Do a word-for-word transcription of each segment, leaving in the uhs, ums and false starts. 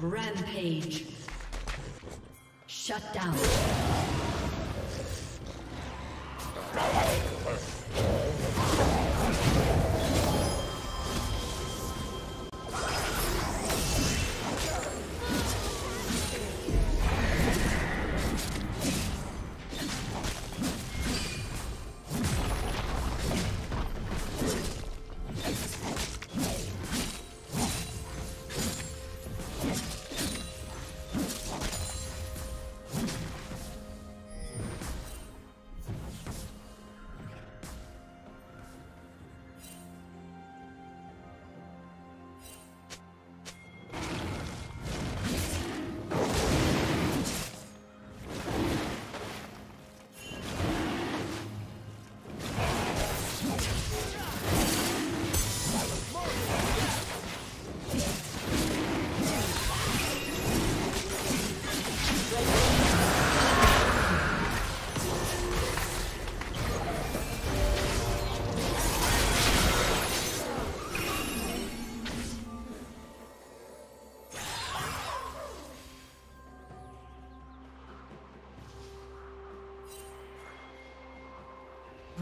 Rampage. Shut down.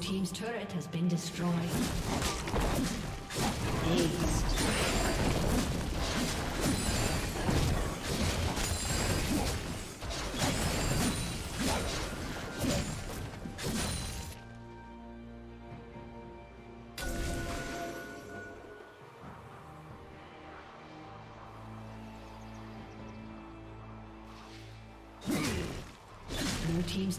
team's turret has been destroyed. Ace. Team's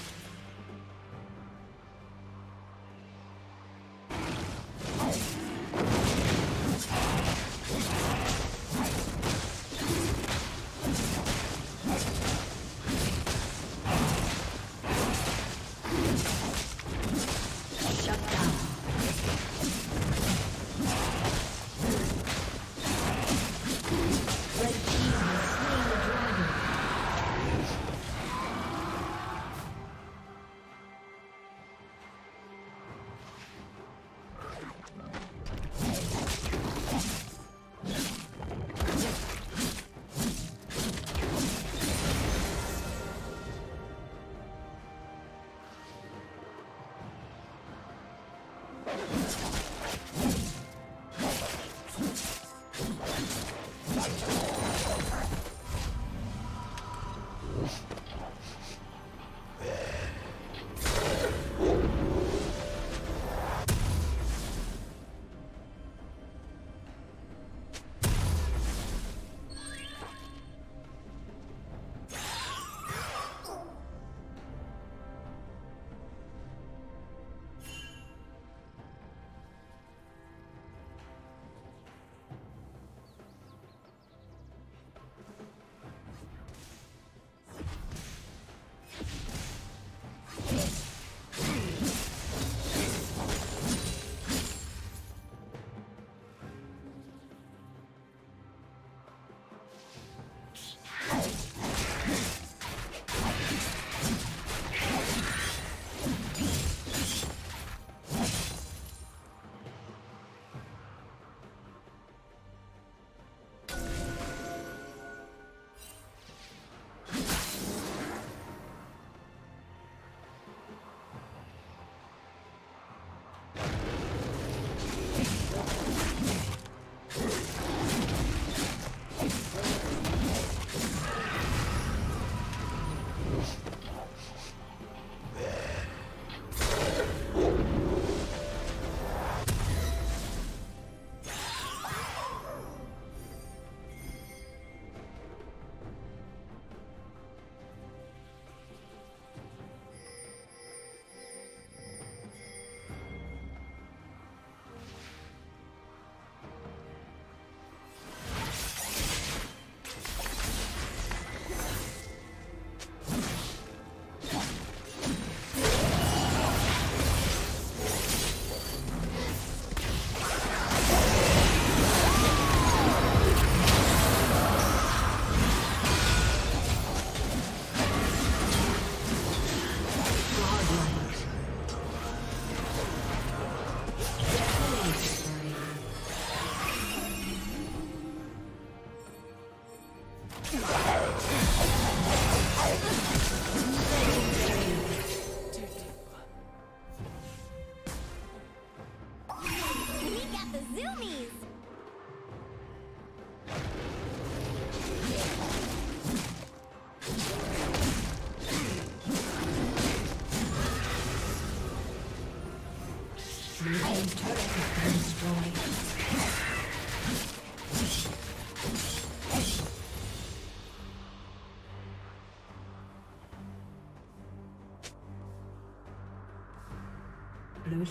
Blue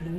Blue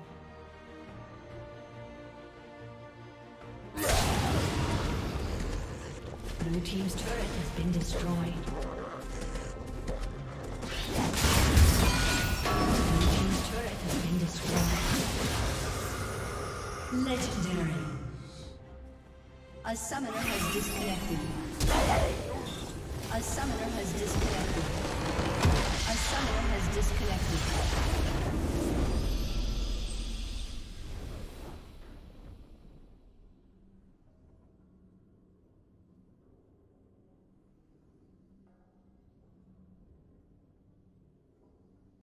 Blue team's turret has been destroyed. Blue team's turret has been destroyed. Legendary. A summoner has disconnected. A summoner has disconnected. A summoner has disconnected.